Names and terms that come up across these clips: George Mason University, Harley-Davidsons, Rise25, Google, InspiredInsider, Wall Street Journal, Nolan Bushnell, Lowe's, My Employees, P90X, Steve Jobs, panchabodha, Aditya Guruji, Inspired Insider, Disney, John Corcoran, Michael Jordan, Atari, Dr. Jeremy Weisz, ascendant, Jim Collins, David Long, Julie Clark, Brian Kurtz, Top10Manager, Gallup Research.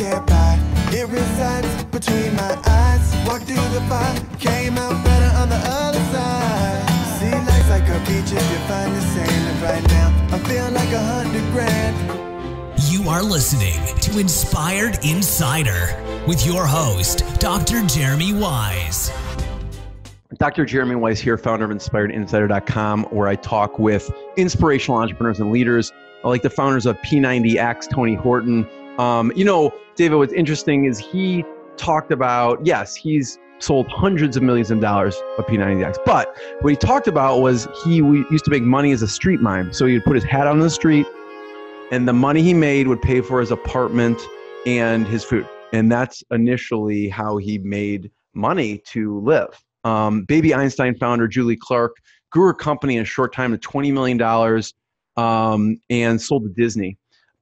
get by. It resides between my eyes. Walked through the fire, came out better on the other side. See, life's like a beach if you find the sailing right now. I'm feeling like $100 grand. You are listening to Inspired Insider with your host, Dr. Jeremy Weisz. Dr. Jeremy Weisz here, founder of InspiredInsider.com, where I talk with inspirational entrepreneurs and leaders, like the founders of P90X, Tony Horton. You know, David, what's interesting is he talked about, yes, he's sold hundreds of millions of dollars of P90X. But what he talked about was he used to make money as a street mime. So he would put his hat on the street, and the money he made would pay for his apartment and his food. And that's initially how he made money to live. Baby Einstein founder Julie Clark grew her company in a short time to $20 million and sold to Disney.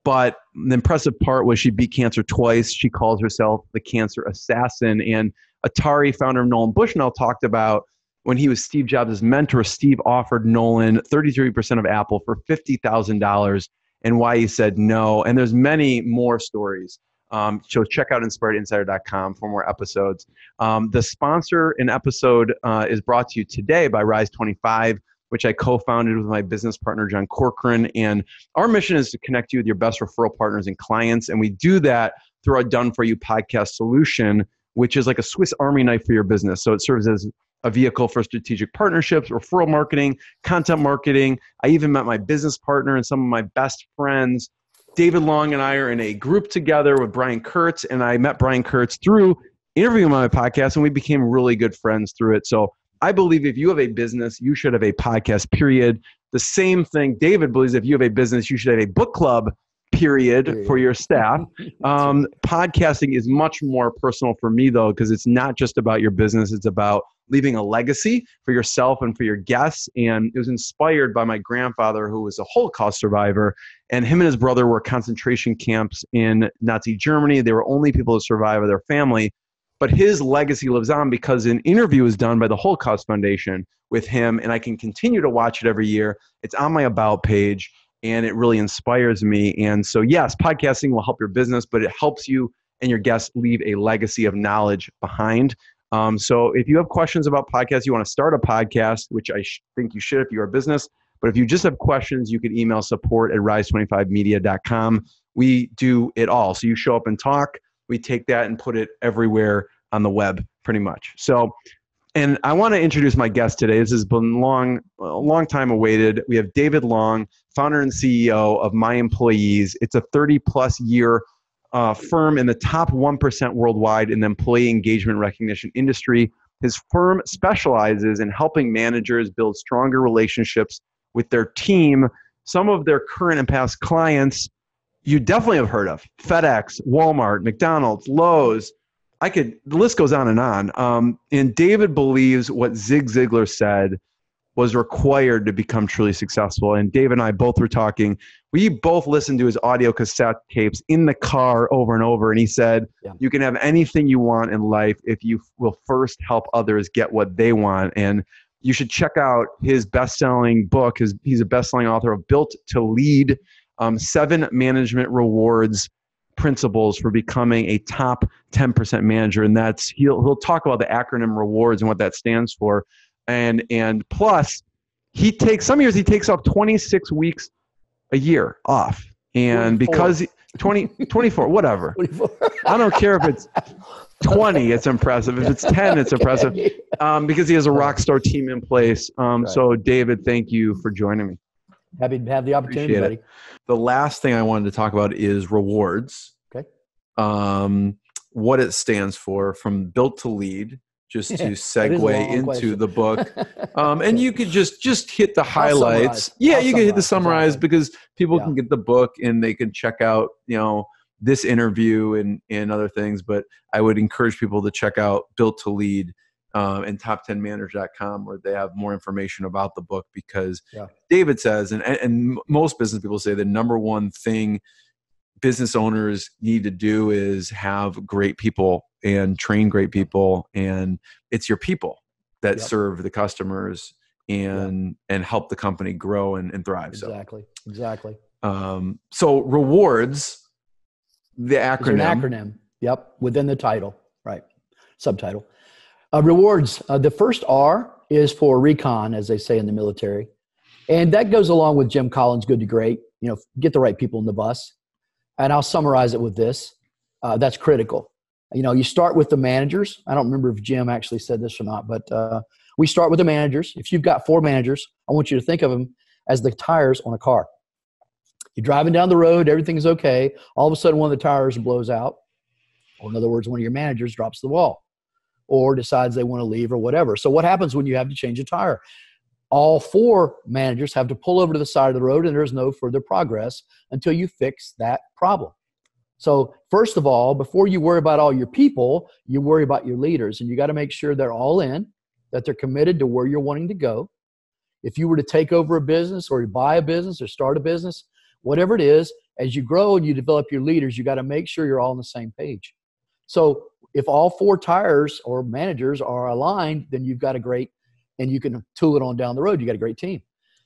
But the impressive part was she beat cancer twice. She calls herself the cancer assassin. And Atari founder Nolan Bushnell talked about when he was Steve Jobs' mentor, Steve offered Nolan 33% of Apple for $50,000. And why he said no. And there's many more stories. So check out inspiredinsider.com for more episodes. The sponsor and episode is brought to you today by Rise25, which I co-founded with my business partner, John Corcoran. And our mission is to connect you with your best referral partners and clients. And we do that through our Done For You podcast solution, which is like a Swiss Army knife for your business. So it serves as a vehicle for strategic partnerships, referral marketing, content marketing. I even met my business partner and some of my best friends. David Long and I are in a group together with Brian Kurtz, and I met Brian Kurtz through interviewing him on my podcast, and we became really good friends through it. So I believe if you have a business, you should have a podcast, period. The same thing David believes, if you have a business, you should have a book club, period, for your staff. Podcasting is much more personal for me, though, because it's not just about your business. It's about leaving a legacy for yourself and for your guests. And it was inspired by my grandfather, who was a Holocaust survivor. And him and his brother were concentration camps in Nazi Germany. They were only people to survive of their family. But his legacy lives on because an interview was done by the Holocaust Foundation with him. And I can continue to watch it every year. It's on my About page. And it really inspires me. And so, yes, podcasting will help your business, but it helps you and your guests leave a legacy of knowledge behind. So if you have questions about podcasts, you want to start a podcast, which I think you should if you're a business. But if you just have questions, you can email support at rise25media.com. We do it all. So you show up and talk. We take that and put it everywhere on the web, pretty much. So, and I want to introduce my guest today. This has been a long time awaited. We have David Long, founder and CEO of My Employees. It's a 30-plus year firm in the top 1% worldwide in the employee engagement recognition industry. His firm specializes in helping managers build stronger relationships with their team. Some of their current and past clients you definitely have heard of: FedEx, Walmart, McDonald's, Lowe's. The list goes on and on. And David believes what Zig Ziglar said was required to become truly successful. And Dave and I both were talking. We both listened to his audio cassette tapes in the car over and over. And he said, you can have anything you want in life if you will first help others get what they want. And you should check out his best-selling book. He's a best-selling author of Built to Lead, 7 Management Rewards Principles for Becoming a Top 10% Manager. And that's he'll talk about the acronym REWARDS and what that stands for. And plus, he takes some years. He takes off 26 weeks a year off, and 24. Because 24, whatever. 24. I don't care if it's 20, it's impressive. If it's 10, it's impressive. Because he has a rock star team in place. Right. So, David, thank you for joining me. Happy to have the opportunity, buddy. The last thing I wanted to talk about is rewards. Okay. What it stands for, from Built to Lead. Just to segue into question. The book. And you could just hit the highlights. You can hit the summarize, because people can get the book and they can check out, this interview and other things. But I would encourage people to check out Built to Lead and top10manager.com, where they have more information about the book, because David says, and most business people say, the number one thing business owners need to do is have great people and train great people. And it's your people that serve the customers and help the company grow and thrive. Exactly. So rewards, The acronym. An acronym. Yep. Within the title. Right. Subtitle. Rewards. The first R is for recon, as they say in the military. And that goes along with Jim Collins, good to great. You know, get the right people in the bus. And I'll summarize it with this. That's critical. You know, you start with the managers. I don't remember if Jim actually said this or not, but we start with the managers. If you've got 4 managers, I want you to think of them as the tires on a car. You're driving down the road, everything's okay. All of a sudden, one of the tires blows out. Or in other words, one of your managers drops the ball or decides they want to leave or whatever. So what happens when you have to change a tire? All 4 managers have to pull over to the side of the road, and there's no further progress until you fix that problem. So first of all, before you worry about all your people, you worry about your leaders, and you got to make sure they're all in, that they're committed to where you're wanting to go. If you were to take over a business or you buy a business or start a business, whatever it is, as you grow and you develop your leaders, you got to make sure you're all on the same page. So if all 4 tires or managers are aligned, then you've got a great, and you can tool it on down the road, you got a great team.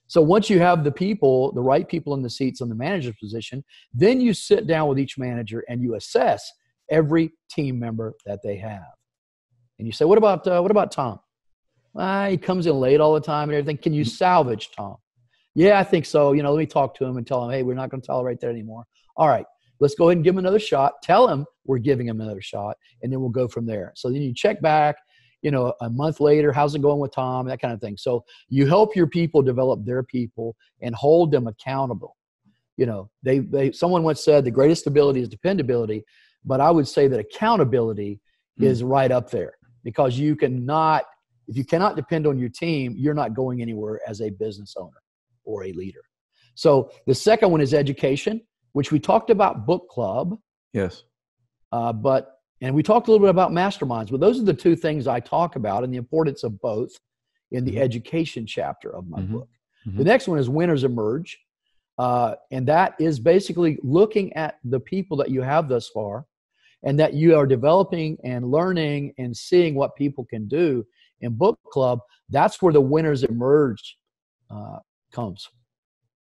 So once you have the people, the right people in the seats on the manager's position, then you sit down with each manager and you assess every team member that they have. And you say, what about Tom? He comes in late all the time and everything. Can you salvage Tom? Yeah, I think so. You know, let me talk to him and tell him, hey, we're not going to tolerate that anymore. All right, let's go ahead and give him another shot. Tell him we're giving him another shot, and then we'll go from there. So then you check back, you know, a month later, how's it going with Tom, that kind of thing. So you help your people develop their people and hold them accountable. You know, someone once said the greatest ability is dependability, but I would say that accountability is right up there, because you cannot, if you cannot depend on your team, you're not going anywhere as a business owner or a leader. So the second one is education, which we talked about book club. Yes. And we talked a little bit about masterminds, but those are the 2 things I talk about and the importance of both in the education chapter of my book. The next one is winners emerge. And that is basically looking at the people that you have thus far and that you are developing and learning and seeing what people can do in book club. That's where the winners emerge comes.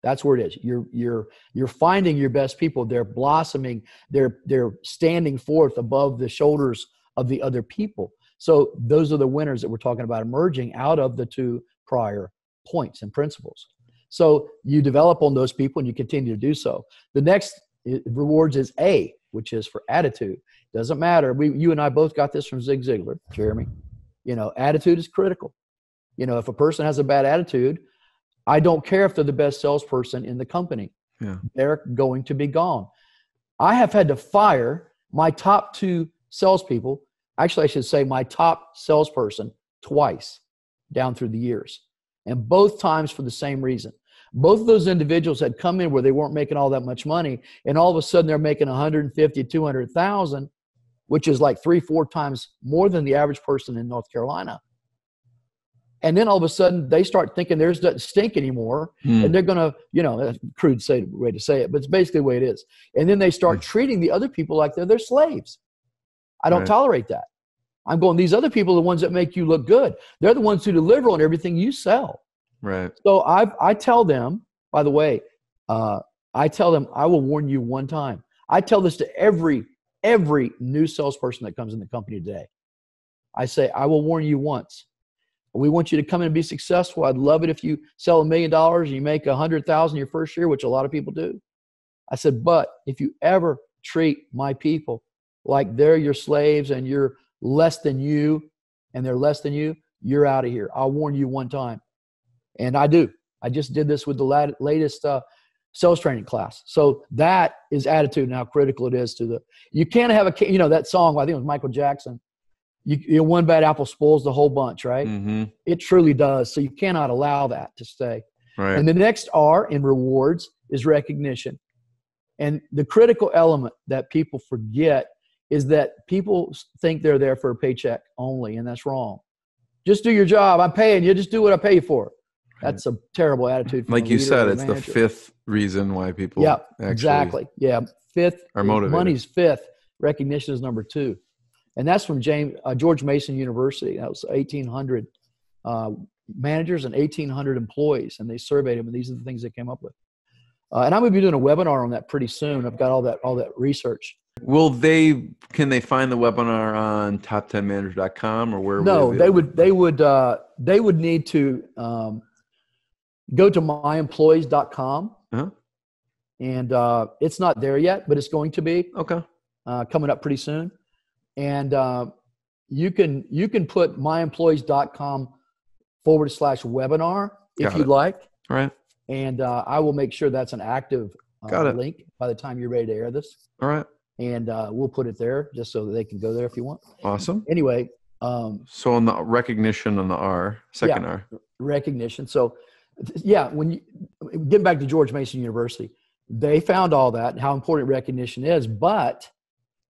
That's where it is. You're finding your best people. They're blossoming. They're standing forth above the shoulders of the other people. So those are the winners that we're talking about emerging out of the 2 prior points and principles. So you develop on those people and you continue to do so. The next rewards is A, which is for attitude. Doesn't matter. You and I both got this from Zig Ziglar, Jeremy. You know, attitude is critical. You know, if a person has a bad attitude, I don't care if they're the best salesperson in the company. Yeah. They're going to be gone. I have had to fire my top 2 salespeople. Actually, I should say my top salesperson twice down through the years, and both times for the same reason. Both of those individuals had come in where they weren't making all that much money, and all of a sudden they're making 150, 200,000, which is like 3-4 times more than the average person in North Carolina. And then all of a sudden they start thinking theirs doesn't stink anymore. And they're going to, you know, that's a crude way to say it, but it's basically the way it is. And then they start treating the other people like they're their slaves. I don't tolerate that. I'm going, these other people are the ones that make you look good. They're the ones who deliver on everything you sell. Right. So I tell them, by the way, I tell them, I will warn you one time. I tell this to every new salesperson that comes in the company today. I say, I will warn you once. We want you to come in and be successful. I'd love it if you sell $1 million and you make $100,000 your first year, which a lot of people do. I said, but if you ever treat my people like they're your slaves and you're less than you and they're less than you, you're out of here. I'll warn you one time. And I do. I just did this with the latest sales training class. So that is attitude and how critical it is to the, you can't have a, you know, that song, I think it was Michael Jackson. You know, one bad apple spoils the whole bunch, right? It truly does. So you cannot allow that to stay. Right. And the next R in rewards is recognition. And the critical element that people forget is that people think they're there for a paycheck only, and that's wrong. Just do your job. I'm paying you. Just do what I pay you for. That's a terrible attitude. Like you said, it's the 5th reason why people are motivated. Money's 5th. Recognition is number 2. And that's from George Mason University. That was 1,800 managers and 1,800 employees. And they surveyed them, and these are the things they came up with. And I'm going to be doing a webinar on that pretty soon. I've got all that research. Can they find the webinar on top10manager.com or where? No, they would need to go to myemployees.com. Uh-huh. And it's not there yet, but it's going to be. Okay. Coming up pretty soon. And you can put myemployees.com/webinar if you'd like. All right. And I will make sure that's an active link by the time you're ready to air this. All right. And we'll put it there just so that they can go there if you want. Awesome. Anyway. So on the recognition on the R, second R. Recognition. So yeah, when you get back to George Mason University, they found all that and how important recognition is. But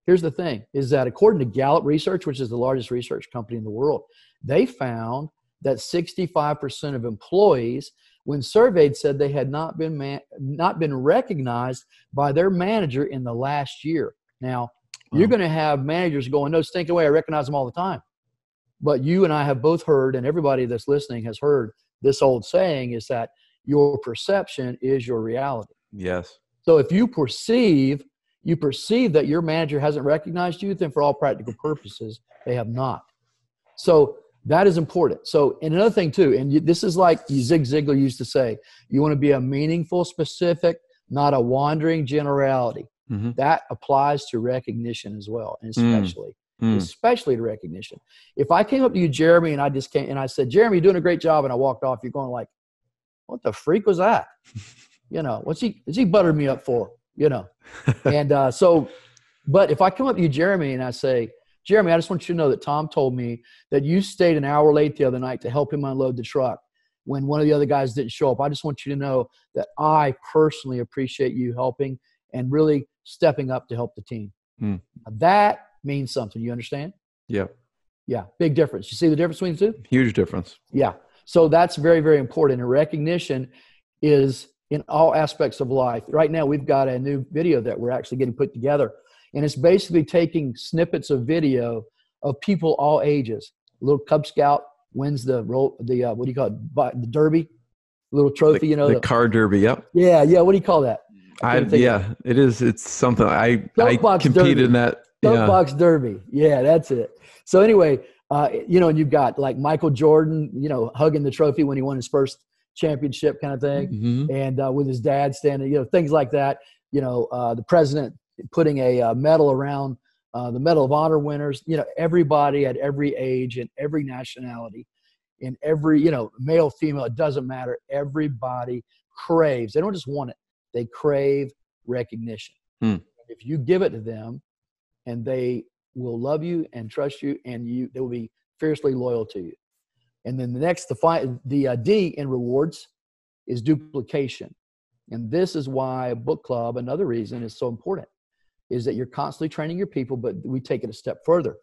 here's the thing is that according to Gallup Research, which is the largest research company in the world, they found that 65% of employees when surveyed said they had not been recognized by their manager in the last year. Now, you're going to have managers going, no, stink away, I recognize them all the time. But you and I have both heard, and everybody that's listening has heard, this old saying is that your perception is your reality. Yes. So if you perceive that your manager hasn't recognized you, then for all practical purposes, they have not. So that is important. So, and another thing too, and this is like Zig Ziglar used to say, you want to be a meaningful, specific, not a wandering generality. Mm-hmm. That applies to recognition as well, and especially to recognition. If I came up to you, Jeremy, and I said, Jeremy, you're doing a great job, and I walked off, you're going like, what the freak was that? You know, what's he buttered me up for? You know, and but if I come up to you, Jeremy, and I say, Jeremy, I just want you to know that Tom told me that you stayed an hour late the other night to help him unload the truck when one of the other guys didn't show up. I just want you to know that I personally appreciate you helping and really stepping up to help the team. Mm. That means something. You understand? Yeah. Yeah. Big difference. You see the difference between the two? Huge difference. Yeah. So that's very, very important. And recognition is in all aspects of life. Right now, we've got a new video that we're actually getting put together. And it's basically taking snippets of video of people all ages. A little Cub Scout wins the derby, little trophy, the car derby. Yep. Yeah. Yeah. What do you call that? It's something I competed in that. Soapbox derby. Yeah, that's it. So anyway, and you've got like Michael Jordan, hugging the trophy when he won his first championship kind of thing. Mm-hmm. And with his dad standing, things like that, the president putting a medal around the Medal of Honor winners, everybody at every age and every nationality and every, male, female, it doesn't matter. Everybody craves. They don't just want it. They crave recognition. Hmm. If you give it to them and they will love you and trust you and they will be fiercely loyal to you. And then the D in rewards is duplication. And this is why a book club, another reason is so important, is that you're constantly training your people, but we take it a step further.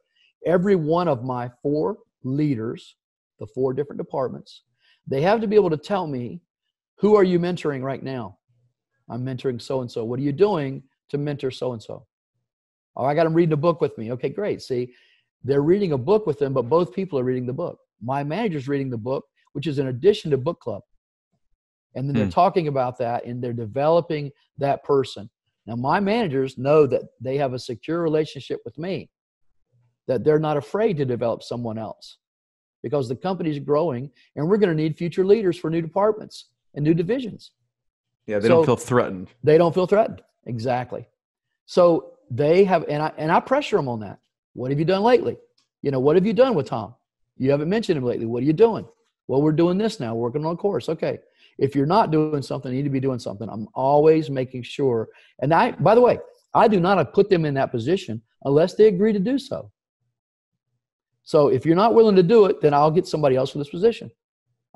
Every one of my 4 leaders, the 4 different departments, they have to be able to tell me, who are you mentoring right now? I'm mentoring so-and-so. What are you doing to mentor so-and-so? Oh, I got them reading a book with me. Okay, great. See, they're reading a book with them, but both people are reading the book. My manager's reading the book, which is in addition to book club. And then they're talking about that and they're developing that person. Now, my managers know that they have a secure relationship with me, that they're not afraid to develop someone else because the company's growing and we're going to need future leaders for new departments and new divisions. Yeah, they don't feel threatened. They don't feel threatened. Exactly. So they have, and I pressure them on that. What have you done lately? What have you done with Tom? You haven't mentioned him lately. What are you doing? Well, we're doing this now, working on a course. Okay. If you're not doing something, you need to be doing something. I'm always making sure. And by the way, I do not put them in that position unless they agree to do so. So if you're not willing to do it, then I'll get somebody else for this position.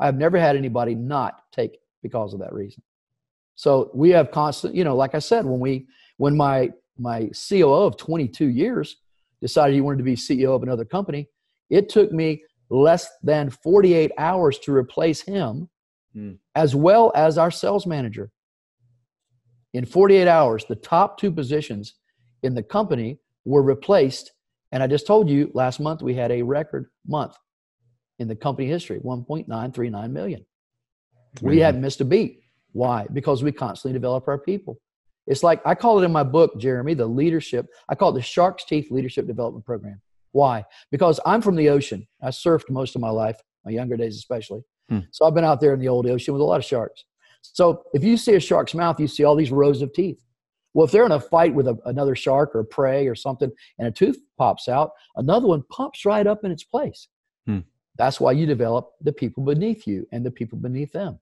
I've never had anybody not take it because of that reason. So we have constant, like I said, when my COO of 22 years decided he wanted to be CEO of another company, it took me less than 48 hours to replace him. As well as our sales manager. In 48 hours, the top 2 positions in the company were replaced. And I just told you last month, we had a record month in the company history, 1.939 million. We hadn't missed a beat. Why? Because we constantly develop our people. It's like, I call it in my book, Jeremy, the leadership. I call it the Shark's Teeth Leadership Development Program. Why? Because I'm from the ocean. I surfed most of my life, my younger days especially. So I've been out there in the old ocean with a lot of sharks. So if you see a shark's mouth, you see all these rows of teeth. Well, if they're in a fight with another shark or prey or something, and a tooth pops out, another one pops right up in its place. That's why you develop the people beneath you and the people beneath them,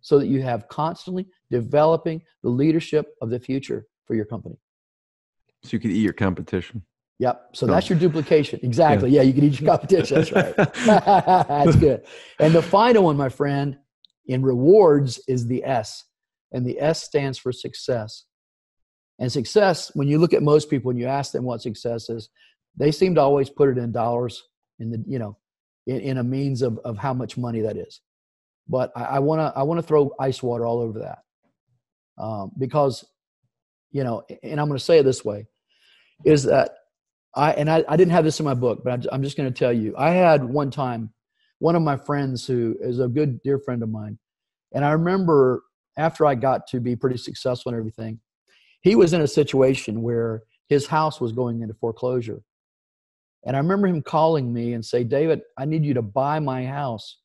so that you have constantly developing the leadership of the future for your company. So you can eat your competition. Yep. So that's your duplication. Exactly. Yeah, you can eat your competition. That's right. That's good. And the final one, my friend, in rewards is the S. And the S stands for success. And success, when you look at most people and you ask them what success is, they seem to always put it in dollars, in the, you know, in a means of how much money that is. But I want to throw ice water all over that, because, you know, and I'm going to say it this way, is that I didn't have this in my book, but I'm just going to tell you, I had one time, one of my friends who is a good dear friend of mine. And I remember after I got to be pretty successful and everything, he was in a situation where his house was going into foreclosure. And I remember him calling me and say, David, I need you to buy my house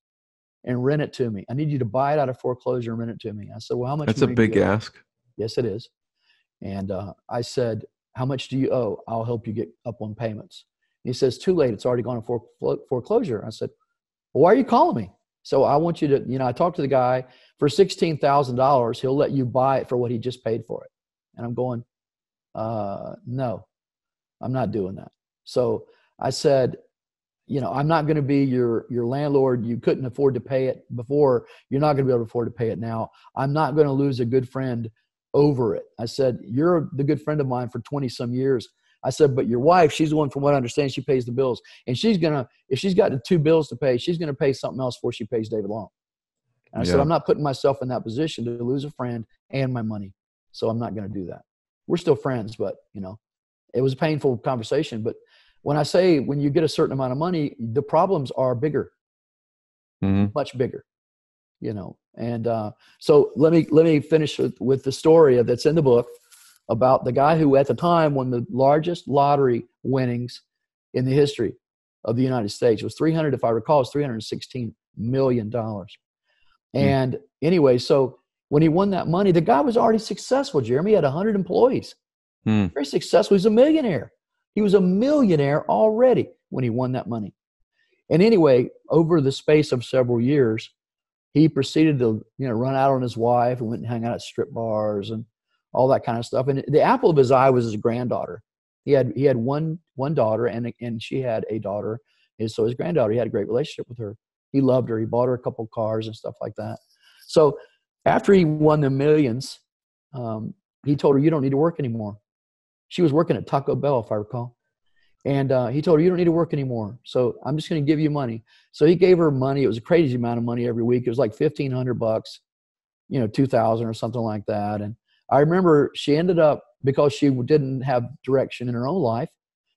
and rent it to me. I need you to buy it out of foreclosure and rent it to me. I said, well, how much? That's a big ask. Yes, it is. And I said, how much do you owe? I'll help you get up on payments. And he says, too late. It's already gone to foreclosure. I said, well, why are you calling me? So I want you to, you know, I talked to the guy for $16,000. He'll let you buy it for what he just paid for it. And I'm going, no, I'm not doing that. So I said, you know, I'm not going to be your landlord. You couldn't afford to pay it before. You're not going to be able to afford to pay it now. I'm not going to lose a good friend over it. I said, you're the good friend of mine for 20 some years. I said, but your wife, she's the one, from what I understand, she pays the bills. And she's going to, if she's got the two bills to pay, she's going to pay something else before she pays David Long. And I said, I'm not putting myself in that position to lose a friend and my money. So I'm not going to do that. We're still friends, but, you know, it was a painful conversation. But when I say, when you get a certain amount of money, the problems are bigger, much bigger, you know. And so let me finish with the story that's in the book about the guy who at the time won the largest lottery winnings in the history of the United States. It was if I recall, it was $316 million. And anyway, so when he won that money, the guy was already successful, Jeremy. He had 100 employees. Very successful. He's a millionaire. He was a millionaire already when he won that money. And anyway, over the space of several years, he proceeded to, you know, run out on his wife and went and hang out at strip bars and all that kind of stuff. And the apple of his eye was his granddaughter. He had one daughter, and she had a daughter. And so his granddaughter, he had a great relationship with her. He loved her. He bought her a couple of cars and stuff like that. So after he won the millions, he told her, you don't need to work anymore. She was working at Taco Bell, if I recall. And he told her, you don't need to work anymore. So I'm just going to give you money. So he gave her money. It was a crazy amount of money every week. It was like $1,500, you know, 2,000 or something like that. And I remember she ended up, because she didn't have direction in her own life,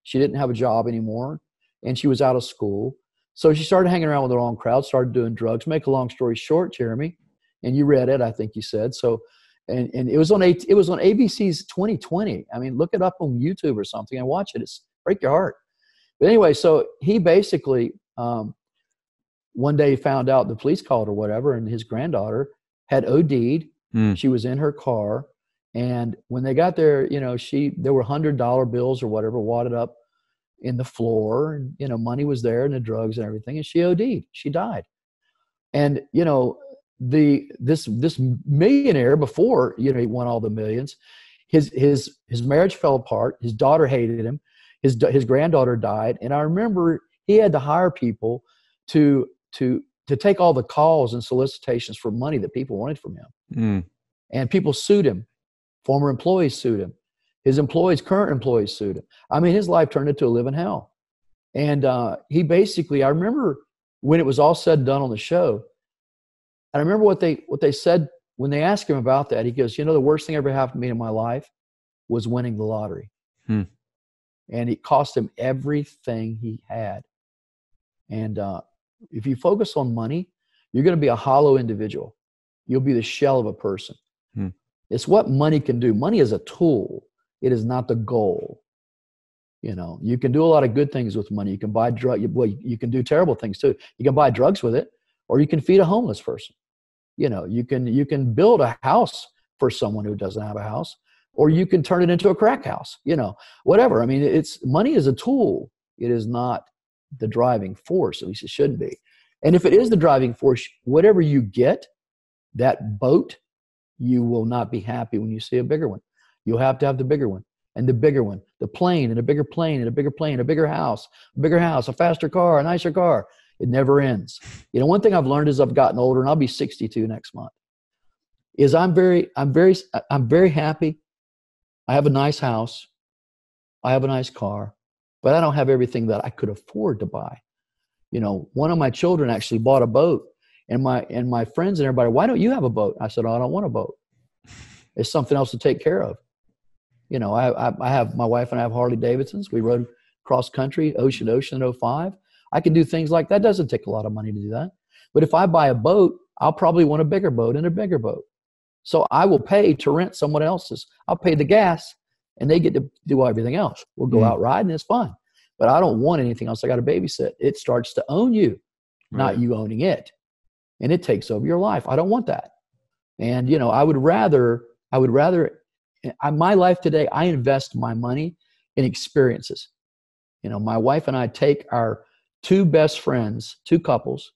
she didn't have a job anymore, and she was out of school. So she started hanging around with the wrong crowd, started doing drugs. Make a long story short, Jeremy, and you read it, I think you said. So, and it was on ABC's 2020. I mean, look it up on YouTube or something and watch it. It's break your heart. But anyway, so he basically, one day found out, the police called or whatever, and his granddaughter had OD'd. She was in her car. And when they got there, you know, there were $100 bills or whatever wadded up in the floor, and, you know, money was there and the drugs and everything. And she OD'd, she died. And, you know, this millionaire, before, you know, he won all the millions, his marriage fell apart. His daughter hated him. His granddaughter died. And I remember he had to hire people to take all the calls and solicitations for money that people wanted from him. And people sued him. Former employees sued him. His employees, current employees sued him. I mean, his life turned into a living hell. And he basically, I remember when it was all said and done on the show, I remember what they said when they asked him about that. He goes, you know, the worst thing ever happened to me in my life was winning the lottery. And it cost him everything he had. And if you focus on money, you're going to be a hollow individual. You'll be the shell of a person. It's what money can do. Money is a tool. It is not the goal. You know, you can do a lot of good things with money. You can buy drugs. Well, you can do terrible things too. You can buy drugs with it, or you can feed a homeless person. You know, you can build a house for someone who doesn't have a house, or you can turn it into a crack house, you know, whatever. I mean, money is a tool. It is not the driving force, at least it shouldn't be. And if it is the driving force, whatever you get, that boat, you will not be happy when you see a bigger one. You'll have to have the bigger one and the bigger one, the plane and a bigger plane and a bigger plane, a bigger house, a faster car, a nicer car. It never ends. You know, one thing I've learned as I've gotten older, and I'll be 62 next month, is I'm very happy. I have a nice house. I have a nice car, but I don't have everything that I could afford to buy. You know, one of my children actually bought a boat, and my friends and everybody, why don't you have a boat? I said, oh, I don't want a boat. It's something else to take care of. You know, I have, my wife and I have Harley-Davidsons. We rode cross country, ocean to ocean in 05. I can do things like that. It doesn't take a lot of money to do that. But if I buy a boat, I'll probably want a bigger boat and a bigger boat. So I will pay to rent someone else's. I'll pay the gas, and they get to do everything else. We'll go out riding. It's fun. But I don't want anything else. I got to babysit. It starts to own you, not you owning it. And it takes over your life. I don't want that. And, you know, I would rather, my life today, I invest my money in experiences. You know, my wife and I take our two best friends, two couples.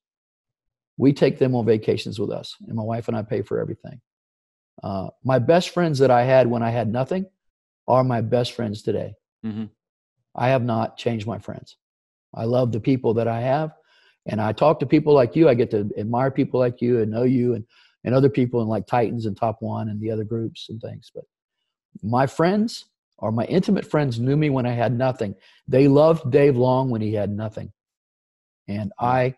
We take them on vacations with us. And my wife and I pay for everything. My best friends that I had when I had nothing are my best friends today. Mm-hmm. I have not changed my friends. I love the people that I have. And I talk to people like you. I get to admire people like you and know you and other people in like Titans and Top One and the other groups and things. But my friends or my intimate friends knew me when I had nothing. They loved Dave Long when he had nothing. And I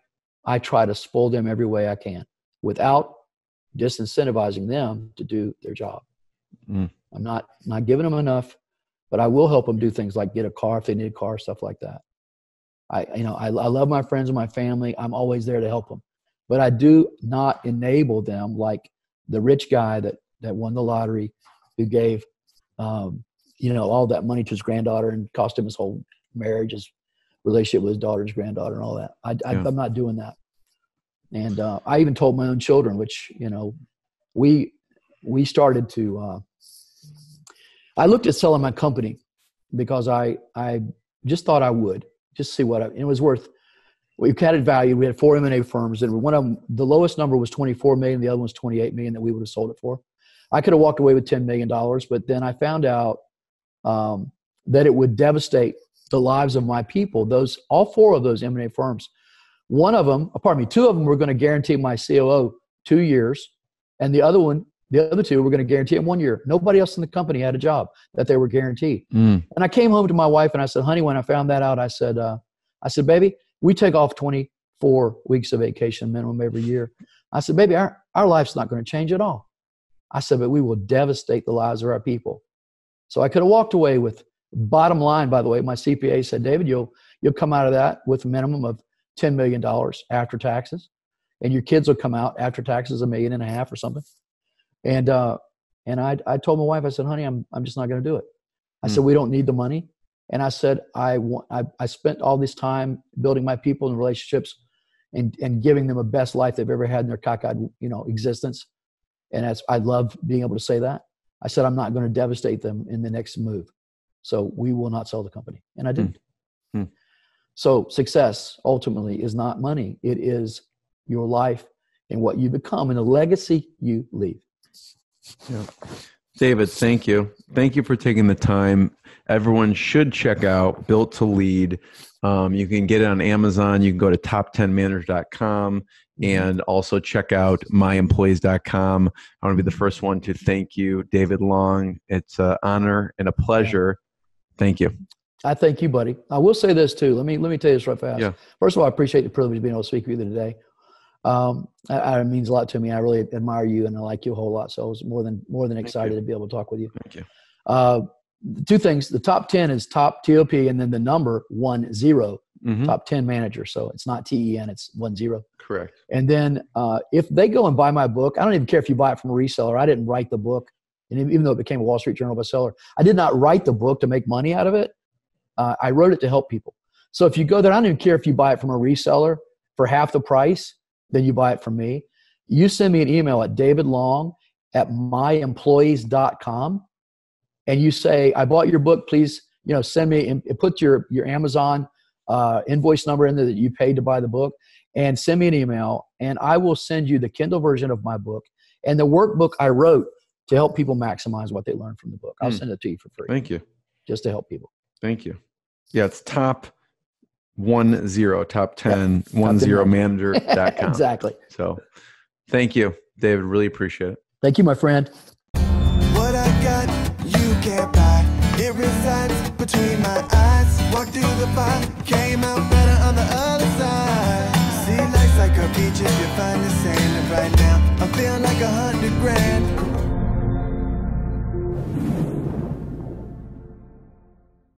try to spoil them every way I can without disincentivizing them to do their job. I'm not giving them enough, but I will help them do things like get a car if they need a car, stuff like that. I love my friends and my family. I'm always there to help them, but I do not enable them like the rich guy that won the lottery, who gave all that money to his granddaughter and cost him his whole marriage, his relationship with his daughter, his granddaughter, and all that. I'm not doing that. And I even told my own children, which, you know, we started to. I looked at selling my company because I just thought I would just see what it was worth. We added value. We had 4 M&A firms, and one of them, the lowest number was $24 million. The other one was $28 million that we would have sold it for. I could have walked away with $10 million, but then I found out that it would devastate the lives of my people. All four of those M&A firms. Two of them were going to guarantee my COO 2 years, and the other two were going to guarantee him 1 year. Nobody else in the company had a job that they were guaranteed. And I came home to my wife and I said, honey, when I found that out, I said, baby, we take off 24 weeks of vacation minimum every year. I said, baby, our life's not going to change at all. I said, but we will devastate the lives of our people. So I could have walked away with, bottom line, by the way, my CPA said, David, you'll come out of that with a minimum of $10 million after taxes, and your kids will come out after taxes $1.5 million or something. And I told my wife, I said, honey, I'm just not going to do it. I said, we don't need the money. And I said, I spent all this time building my people and relationships and giving them the best life they've ever had in their cockeyed, existence. And I love being able to say that. I said, I'm not going to devastate them in the next move. So we will not sell the company. And I didn't. So success ultimately is not money. It is your life and what you become and the legacy you leave. Yeah. David, thank you. Thank you for taking the time. Everyone should check out Built to Lead. You can get it on Amazon. You can go to top10manager.com and also check out myemployees.com. I want to be the first one to thank you, David Long. It's an honor and a pleasure. Thank you. I thank you, buddy. I will say this too. Let me tell you this right fast. Yeah. First of all, I appreciate the privilege of being able to speak with you today. It means a lot to me. I really admire you and I like you a whole lot. So I was more than excited to be able to talk with you. Thank you. Two things. The top 10 is top TOP and then the number 10, top 10 manager. So it's not TEN, it's 10. Correct. And then if they go and buy my book, I don't even care if you buy it from a reseller. I didn't write the book. And even though it became a Wall Street Journal bestseller, I did not write the book to make money out of it. I wrote it to help people. So if you go there, I don't even care if you buy it from a reseller for half the price than you buy it from me. You send me an email at davidlong@myemployees.com and you say, I bought your book, please, you know, send me and put your Amazon invoice number in there that you paid to buy the book, and send me an email, and I will send you the Kindle version of my book and the workbook I wrote to help people maximize what they learn from the book. I'll send it to you for free. Thank you. Just to help people. Thank you. Yeah, it's top10manager.com. Exactly. So thank you, David. Really appreciate it. Thank you, my friend. What I got, you can't buy. It resides between my eyes. Walked through the fire, came out better on the other side. See, life's like a beach if you find the sand. And right now, I feel like $100 grand.